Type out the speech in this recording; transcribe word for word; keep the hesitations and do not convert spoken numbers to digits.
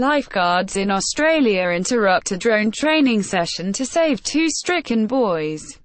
Lifeguards in Australia interrupt a drone training session to save two stricken boys.